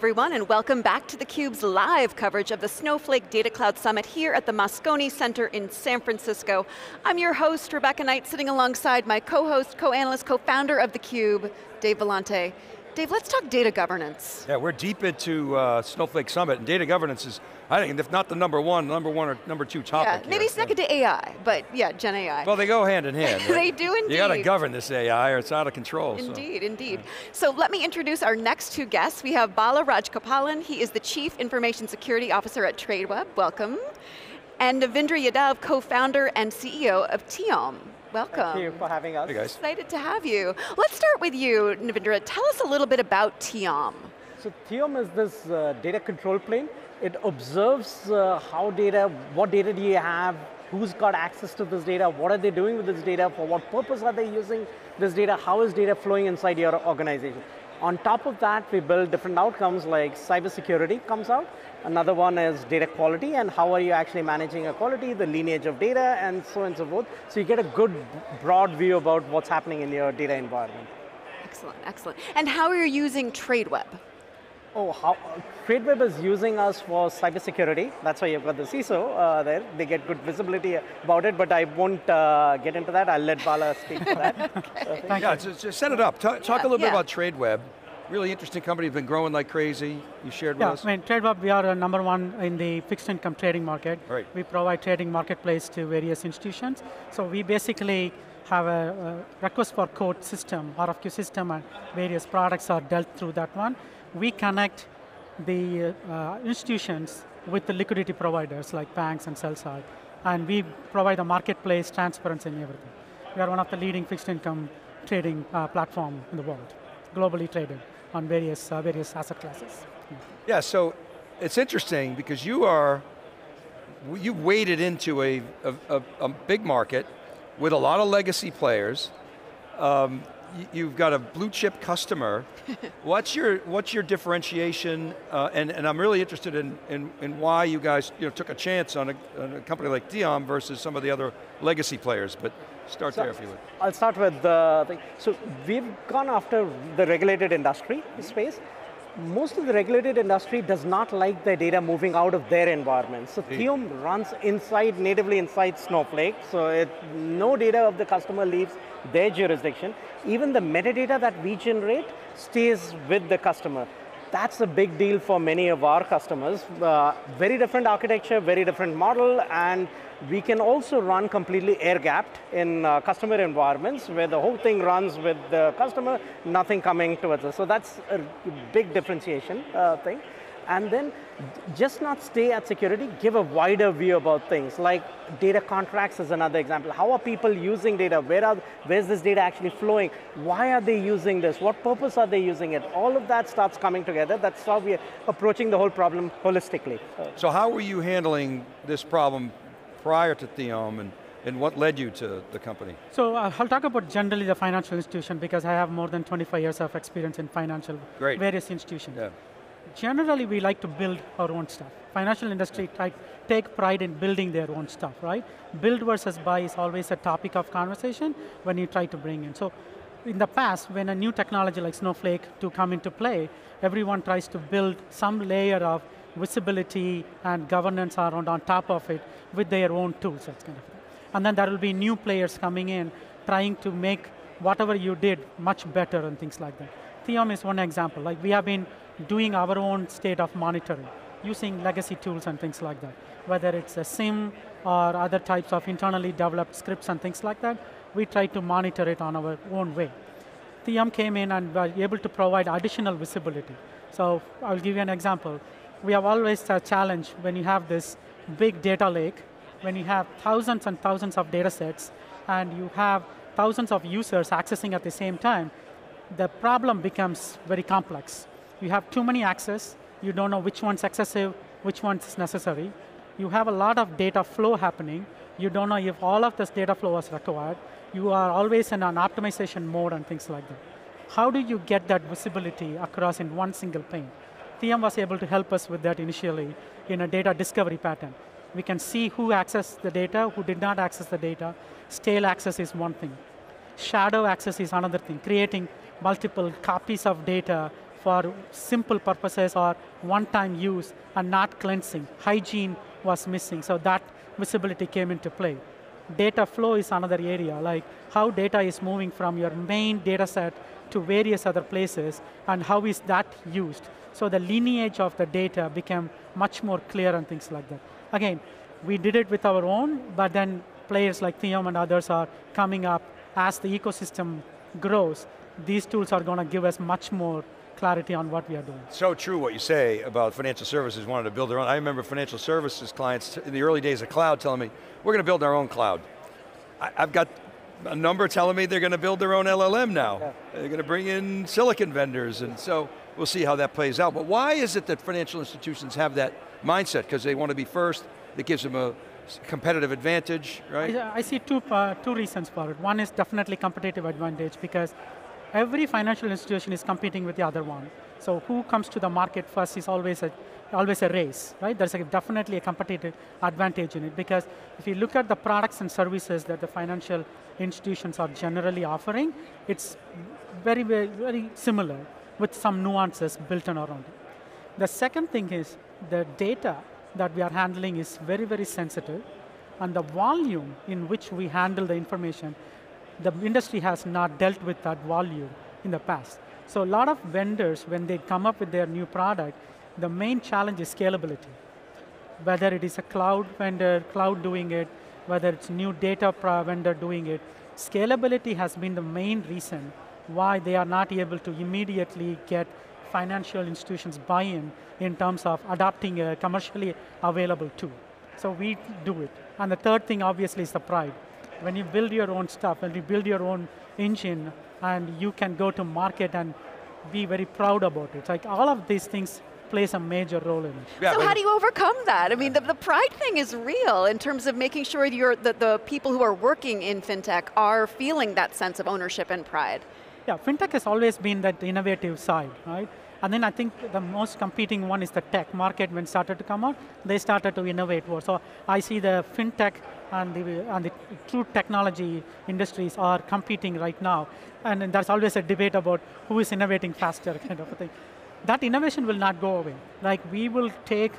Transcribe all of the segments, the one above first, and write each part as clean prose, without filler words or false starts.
everyone, and welcome back to theCUBE's live coverage of the Snowflake Data Cloud Summit here at the Moscone Center in San Francisco. I'm your host, Rebecca Knight, sitting alongside my co-host, co-analyst, co-founder of theCUBE, Dave Vellante. Dave, let's talk data governance. Yeah, we're deep into Snowflake Summit, and data governance is, I think, if not the number one or number two topic. Yeah, maybe second to AI, but yeah, Gen AI. Well, they go hand in hand. Right? They do indeed. You got to govern this AI or it's out of control. Indeed, so. Indeed. Yeah. So let me introduce our next two guests. We have Bala Rajagopalan. He is the Chief Information Security Officer at Tradeweb. Welcome. And Navindra Yadav, co-founder and CEO of Theom. Welcome. Thank you for having us. Hey guys. Excited to have you. Let's start with you, Navindra. Tell us a little bit about Theom. So Theom is this data control plane. It observes what data do you have, who's got access to this data, what are they doing with this data, for what purpose are they using this data, how is data flowing inside your organization. On top of that, we build different outcomes like cybersecurity comes out, another one is data quality and how are you actually managing your quality, the lineage of data and so forth. So you get a good broad view about what's happening in your data environment. Excellent, excellent. And how are you using Tradeweb? Tradeweb is using us for cybersecurity. That's why you've got the CISO there. They get good visibility about it, but I won't get into that. I'll let Bala speak to that. Okay. Just set it up. Talk a little bit about Tradeweb. Really interesting company, been growing like crazy. You shared with us. I mean, Tradeweb, we are number one in the fixed income trading market. Right. We provide trading marketplace to various institutions. So we basically have a request for quote system, RFQ system, and various products are dealt through that one. We connect the institutions with the liquidity providers like banks and sell side, and we provide a marketplace, transparency and everything. We are one of the leading fixed income trading platform in the world, globally traded on various asset classes. Yeah, so it's interesting because you waded into a big market with a lot of legacy players. You've got a blue chip customer. What's your differentiation? And I'm really interested in why you guys took a chance on a company like Theom versus some of the other legacy players. But start there if you would. I'll start with the thing. So we've gone after the regulated industry space. Most of the regulated industry does not like their data moving out of their environment. So Theom runs natively inside Snowflake, so no data of the customer leaves their jurisdiction. Even the metadata that we generate stays with the customer. That's a big deal for many of our customers. Very different architecture, very different model, and we can also run completely air-gapped in customer environments where the whole thing runs with the customer, nothing coming towards us. So that's a big differentiation thing. And then just not stay at security, give a wider view about things, like data contracts is another example. How are people using data? Where's this data actually flowing? Why are they using this? What purpose are they using it? All of that starts coming together. That's how we're approaching the whole problem holistically. So how were you handling this problem prior to Theom, and what led you to the company? So I'll talk about generally the financial institution because I have more than 25 years of experience in financial, various institutions. Yeah. Generally, we like to build our own stuff. Financial industry take pride in building their own stuff, right? Build versus buy is always a topic of conversation when you try to bring in. So, in the past, when a new technology like Snowflake to come into play, everyone tries to build some layer of visibility and governance around on top of it with their own tools, that kind of thing. And then there will be new players coming in, trying to make whatever you did much better and things like that. Theom is one example. Like we have been doing our own state of monitoring, using legacy tools and things like that. Whether it's a SIM or other types of internally developed scripts and things like that, we try to monitor it on our own way. Theom came in and were able to provide additional visibility. So I'll give you an example. We have always a challenge when you have this big data lake, when you have thousands and thousands of data sets, and you have thousands of users accessing at the same time, the problem becomes very complex. You have too many access, you don't know which one's excessive, which one's necessary. You have a lot of data flow happening, you don't know if all of this data flow is required. You are always in an optimization mode and things like that. How do you get that visibility across in one single pane? Theom was able to help us with that initially in a data discovery pattern. We can see who accessed the data, who did not access the data. Stale access is one thing. Shadow access is another thing, creating multiple copies of data for simple purposes or one-time use and not cleansing. Hygiene was missing, so that visibility came into play. Data flow is another area, like how data is moving from your main data set to various other places, and how is that used. So the lineage of the data became much more clear and things like that. Again, we did it with our own, but then players like Theom and others are coming up. As the ecosystem grows, these tools are going to give us much more clarity on what we are doing. So true what you say about financial services wanted to build their own. I remember financial services clients in the early days of cloud telling me, we're going to build our own cloud. I've got a number telling me they're going to build their own LLM now. Yeah. They're going to bring in silicon vendors, and so we'll see how that plays out. But why is it that financial institutions have that mindset? Because they want to be first, that gives them a competitive advantage, right? I see two reasons for it. One is definitely competitive advantage, because every financial institution is competing with the other one. So who comes to the market first is always a race, right? There's definitely a competitive advantage in it, because if you look at the products and services that the financial institutions are generally offering, it's very, very, very similar with some nuances built in around it. The second thing is the data that we are handling is very, very sensitive, and the volume in which we handle the information, the industry has not dealt with that volume in the past. So a lot of vendors, when they come up with their new product, the main challenge is scalability. Whether it is a cloud vendor, cloud doing it, whether it's new data vendor doing it, scalability has been the main reason why they are not able to immediately get financial institutions buy-in in terms of adopting a commercially available tool. So we do it. And the third thing obviously is the pride. When you build your own stuff, when you build your own engine, and you can go to market and be very proud about it. It's like all of these things plays a major role in it. Yeah, so how do you overcome that? I mean, the pride thing is real in terms of making sure the people who are working in FinTech are feeling that sense of ownership and pride. Yeah, FinTech has always been that innovative side, right? And then I think the most competing one is the tech market. When it started to come out, they started to innovate more. So I see the FinTech and the true technology industries are competing right now. And there's always a debate about who is innovating faster, kind of a thing. That innovation will not go away. Like, we will take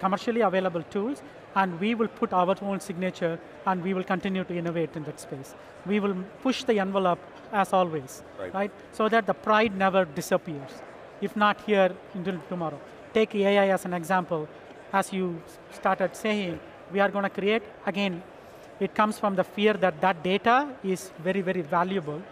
commercially available tools, and we will put our own signature, and we will continue to innovate in that space. We will push the envelope as always, right? So that the pride never disappears. If not here, until tomorrow. Take AI as an example. As you started saying, we are going to create, again, it comes from the fear that that data is very, very valuable.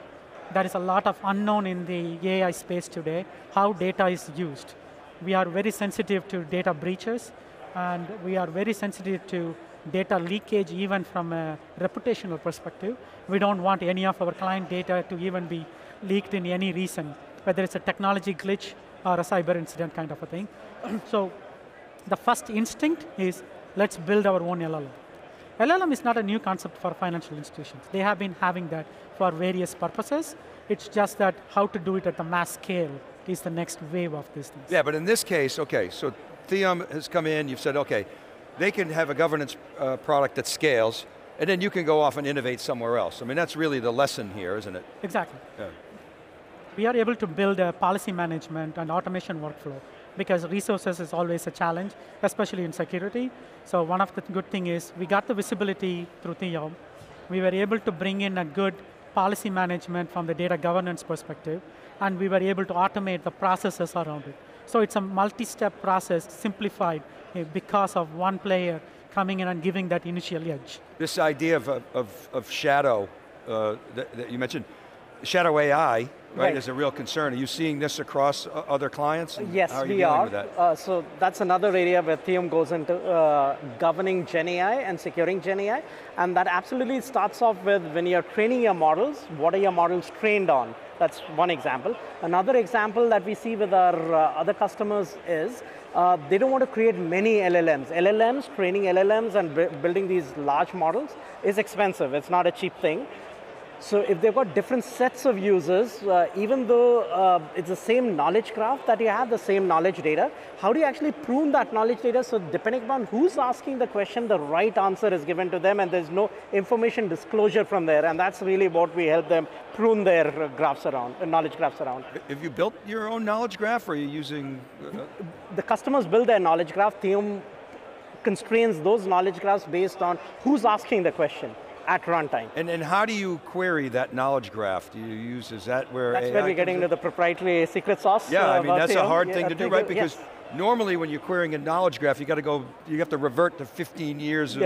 There is a lot of unknown in the AI space today, how data is used. We are very sensitive to data breaches, and we are very sensitive to data leakage, even from a reputational perspective. We don't want any of our client data to even be leaked in any reason, whether it's a technology glitch or a cyber incident kind of a thing. So the first instinct is, let's build our own LLM. LLM is not a new concept for financial institutions. They have been having that for various purposes. It's just that how to do it at the mass scale is the next wave of these things. Yeah, but in this case, okay, so Theom has come in, you've said, okay, they can have a governance product that scales, and then you can go off and innovate somewhere else. I mean, that's really the lesson here, isn't it? Exactly. Yeah. We are able to build a policy management and automation workflow, because resources is always a challenge, especially in security. So one of the good thing is, we got the visibility through Theom. We were able to bring in a good policy management from the data governance perspective, and we were able to automate the processes around it. So it's a multi-step process, simplified because of one player coming in and giving that initial edge. This idea of shadow that you mentioned, shadow AI, right, is a real concern. Are you seeing this across other clients? Yes, how are you dealing with that? So that's another area where Theom goes into governing Gen AI and securing Gen AI, and that absolutely starts off with when you're training your models, what are your models trained on? That's one example. Another example that we see with our other customers is they don't want to create many LLMs. LLMs, training LLMs and building these large models is expensive. It's not a cheap thing. So if they've got different sets of users, even though it's the same knowledge graph that you have, the same knowledge data, how do you actually prune that knowledge data so depending upon who's asking the question, the right answer is given to them and there's no information disclosure from there, and that's really what we help them prune their graphs around, knowledge graphs around. Have you built your own knowledge graph or are you using? The customers build their knowledge graph. Theom constrains those knowledge graphs based on who's asking the question at runtime. And how do you query that knowledge graph? Do you use, is that where that's AI where we're getting into the proprietary secret sauce. Yeah, I mean, that's Theom. A hard thing to do, right? Because normally when you're querying a knowledge graph, you got to go, you have to revert to 15 years of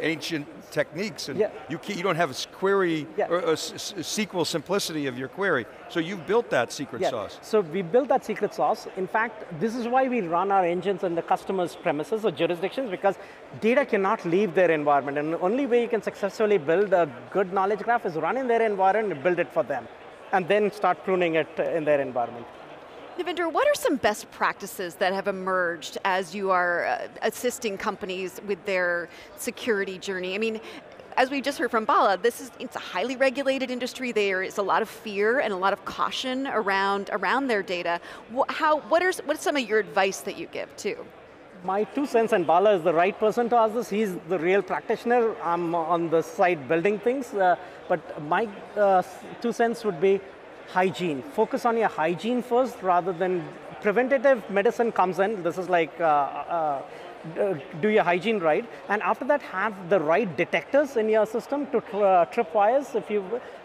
ancient techniques, and you don't have a query, or a SQL simplicity of your query. So you've built that secret sauce. So we built that secret sauce. In fact, this is why we run our engines on the customer's premises or jurisdictions, because data cannot leave their environment, and the only way you can successfully build a good knowledge graph is run in their environment and build it for them, and then start pruning it in their environment. Navindra, what are some best practices that have emerged as you are assisting companies with their security journey? I mean, as we just heard from Bala, it's a highly regulated industry. There is a lot of fear and a lot of caution around their data. What's some of your advice that you give too? My two cents, and Bala is the right person to ask this, he's the real practitioner, I'm on the side building things, but my 2 cents would be, hygiene. Focus on your hygiene first rather than preventative medicine comes in. This is like do your hygiene right, and after that have the right detectors in your system to tripwires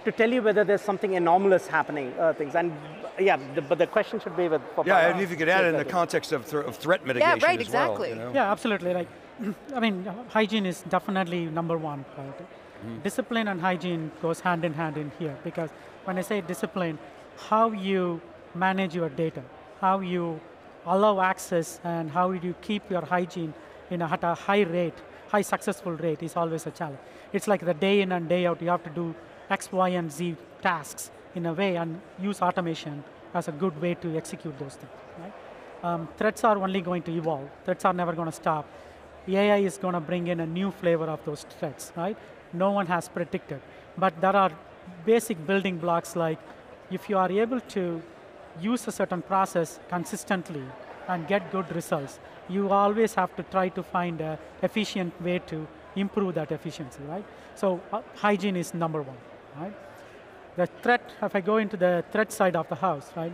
to tell you whether there's something anomalous happening, things. And but the question should be with Popeye. Yeah, and if you could add it in the context of threat mitigation as well. Yeah, right, exactly. Well, you know? Yeah, absolutely. Like, I mean, hygiene is definitely number one. Right? Discipline and hygiene goes hand in hand in here, because when I say discipline, how you manage your data, how you allow access, and how you keep your hygiene at a high rate, high successful rate is always a challenge. It's like the day in and day out, you have to do X, Y, and Z tasks in a way and use automation as a good way to execute those things. Right? Threats are only going to evolve. Threats are never going to stop. AI is going to bring in a new flavor of those threats, right? No one has predicted. But there are basic building blocks, like if you are able to use a certain process consistently and get good results, you always have to try to find an efficient way to improve that efficiency, right? So hygiene is number one, right? The threat, if I go into the threat side of the house, right?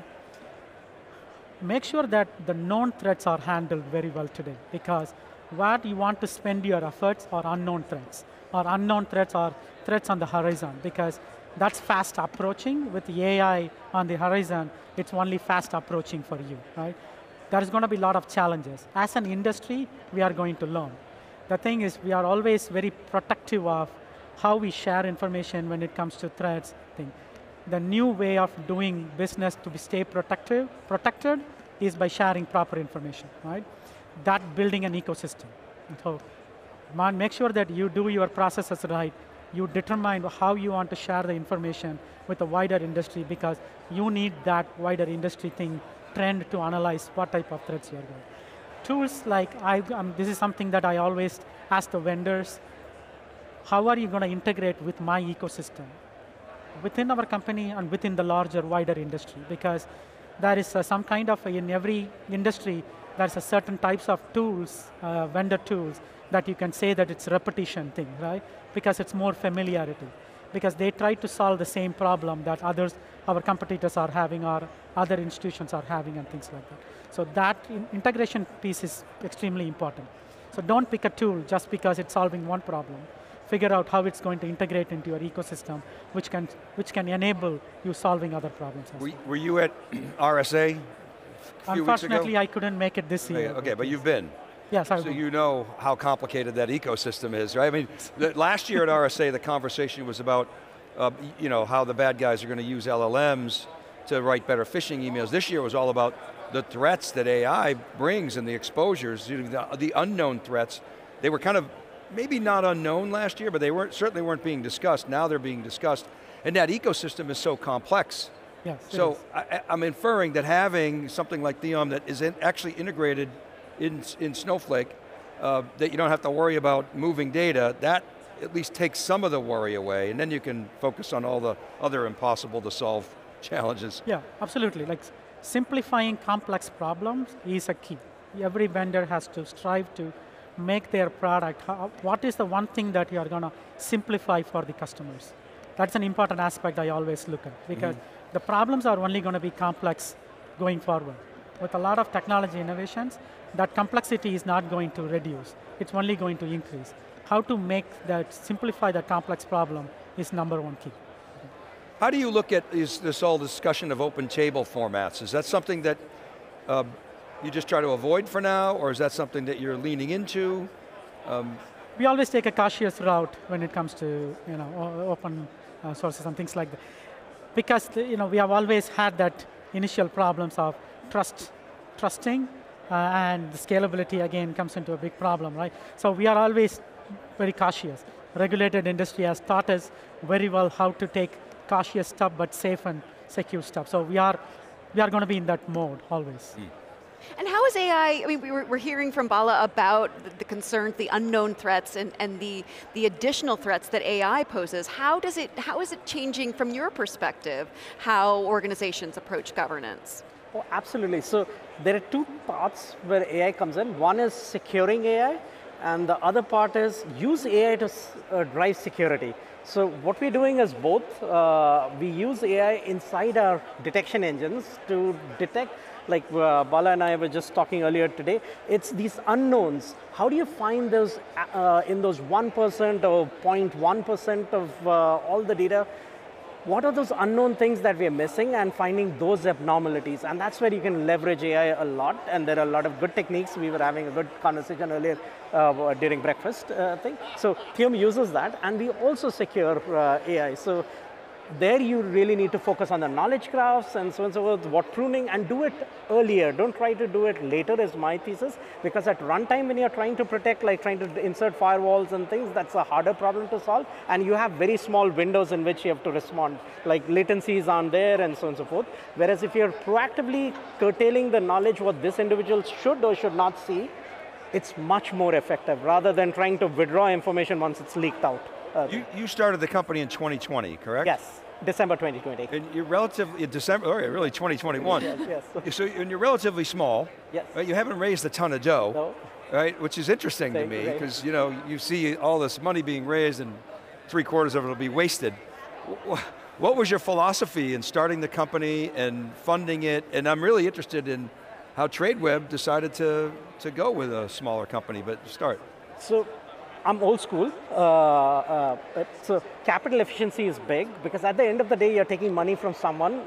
Make sure that the known threats are handled very well today, because what you want to spend your efforts are unknown threats, or unknown threats are threats on the horizon, because that's fast approaching. With AI on the horizon, it's only fast approaching for you, right? There is going to be a lot of challenges. As an industry, we are going to learn. The thing is, we are always very protective of how we share information when it comes to threats. The new way of doing business to stay protected is by sharing proper information, right? That building an ecosystem. So, man, make sure that you do your processes right. You determine how you want to share the information with the wider industry, because you need that wider industry trend to analyze what type of threats you are going. Tools like, this is something that I always ask the vendors, how are you going to integrate with my ecosystem? Within our company and within the larger, wider industry, because there is some kind of, in every industry, there's a certain types of tools, vendor tools, that you can say that it's repetition thing, right? Because it's more familiarity. Because they try to solve the same problem that others, our competitors are having, or other institutions are having, and things like that. So that integration piece is extremely important. So don't pick a tool just because it's solving one problem. Figure out how it's going to integrate into your ecosystem, which can enable you solving other problems. Were you at RSA? Unfortunately, I couldn't make it this year. Okay, but you've been. Yes, I so you know how complicated that ecosystem is, right? I mean, last year at RSA, the conversation was about how the bad guys are going to use LLMs to write better phishing emails. This year was all about the threats that AI brings and the exposures, the unknown threats. They were kind of, maybe not unknown last year, but they certainly weren't being discussed. Now they're being discussed. And that ecosystem is so complex. Yes, so I'm inferring that having something like Theom that is actually integrated in Snowflake, that you don't have to worry about moving data, that at least takes some of the worry away, and then you can focus on all the other impossible to solve challenges. Yeah, absolutely. Like simplifying complex problems is a key. Every vendor has to strive to make their product, what is the one thing that you are going to simplify for the customers? That's an important aspect I always look at, because the problems are only going to be complex going forward. With a lot of technology innovations, that complexity is not going to reduce, it's only going to increase. How to make that, simplify that complex problem is number one key. How do you look at this whole discussion of open table formats? Is that something that you just try to avoid for now, or is that something that you're leaning into? We always take a cautious route when it comes to open sources and things like that. Because we have always had that initial problems of trusting, and the scalability again comes into a big problem, right? So we are always very cautious. Regulated industry has taught us very well how to take cautious stuff, but safe and secure stuff. So we are going to be in that mode always. And how is AI, I mean, we're hearing from Bala about the concerns, the unknown threats, and the additional threats that AI poses. How is it changing, from your perspective, how organizations approach governance? Oh, absolutely. So there are two parts where AI comes in. One is securing AI, and the other part is use AI to drive security. So what we're doing is both. We use AI inside our detection engines to detect, like Bala and I were just talking earlier today, it's these unknowns. How do you find those in those 1% or 0.1% of all the data? What are those unknown things that we're missing, and finding those abnormalities? And that's where you can leverage AI a lot, and there are a lot of good techniques. We were having a good conversation earlier during breakfast thing. So Theom uses that, and we also secure AI. So there you really need to focus on the knowledge graphs and so on and so forth, what pruning, and do it earlier. Don't try to do it later is my thesis, because at runtime when you're trying to protect, like trying to insert firewalls and things, that's a harder problem to solve, and you have very small windows in which you have to respond, like latencies aren't there and so on and so forth. Whereas if you're proactively curtailing the knowledge what this individual should or should not see, it's much more effective rather than trying to withdraw information once it's leaked out. You started the company in 2020, correct? Yes, December 2020. And you're relatively, December, oh yeah, really 2021. Yes, yes. So, and you're relatively small. Yes. Right? You haven't raised a ton of dough, right? Which is interesting to me, because you see all this money being raised and 3/4 of it will be wasted. What was your philosophy in starting the company and funding it? And I'm really interested in how Tradeweb decided to go with a smaller company, but start. So, I'm old school, so capital efficiency is big, because at the end of the day, you're taking money from someone,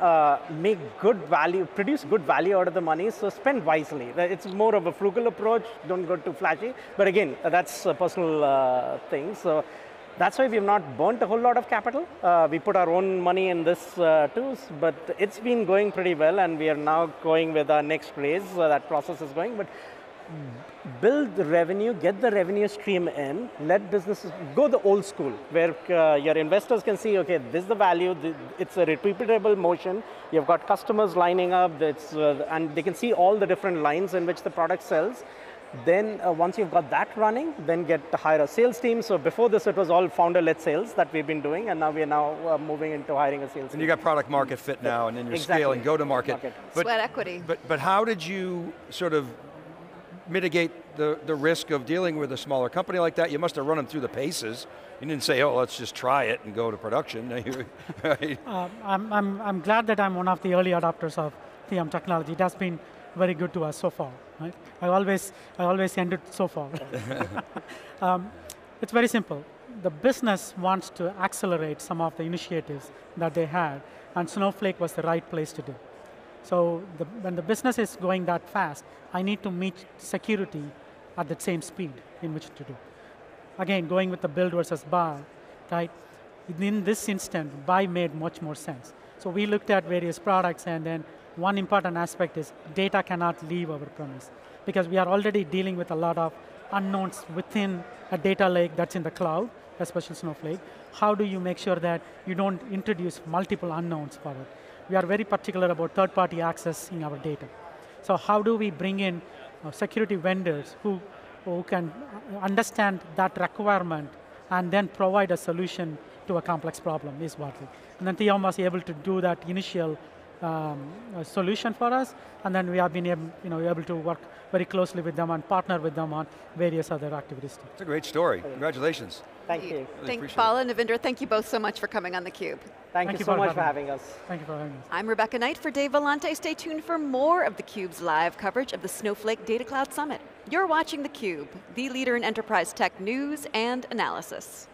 make good value, produce good value out of the money, so spend wisely. It's more of a frugal approach, don't go too flashy, but again, that's a personal thing, so that's why we've not burnt a whole lot of capital. We put our own money in this too, but it's been going pretty well, and we are now going with our next raise, so that process is going, but build the revenue, get the revenue stream in, let businesses go the old school, where your investors can see, okay, this is the value, it's a repeatable motion, you've got customers lining up, and they can see all the different lines in which the product sells. Then once you've got that running, then get to hire a sales team. So before this, it was all founder-led sales that we've been doing, and now we are now moving into hiring a sales team. And you got product market fit now, and then you're scaling, go to market. Sweat equity. But how did you sort of mitigate the risk of dealing with a smaller company like that? You must have run them through the paces. You didn't say, oh, let's just try it and go to production. Right. I'm glad that I'm one of the early adopters of Theom technology. It has been very good to us so far. Right? I always ended so far. It's very simple. The business wants to accelerate some of the initiatives that they had, and Snowflake was the right place to do. So when the business is going that fast, I need to meet security at the same speed in which to do. Again, going with the build versus buy, right? In this instant, buy made much more sense. So we looked at various products, and then one important aspect is data cannot leave our premise, because we are already dealing with a lot of unknowns within a data lake that's in the cloud, especially Snowflake. How do you make sure that you don't introduce multiple unknowns for it? We are very particular about third-party access in our data. So how do we bring in security vendors who can understand that requirement and then provide a solution to a complex problem is what it is. And then Theom was able to do that initial solution for us, and then we have been able to work very closely with them and partner with them on various other activities. It's a great story. Congratulations. Thank you. Thank Bala and Navindra, thank you both so much for coming on theCUBE. Thank you so much for having us. Thank you for having us. I'm Rebecca Knight for Dave Vellante. Stay tuned for more of theCUBE's live coverage of the Snowflake Data Cloud Summit. You're watching theCUBE, the leader in enterprise tech news and analysis.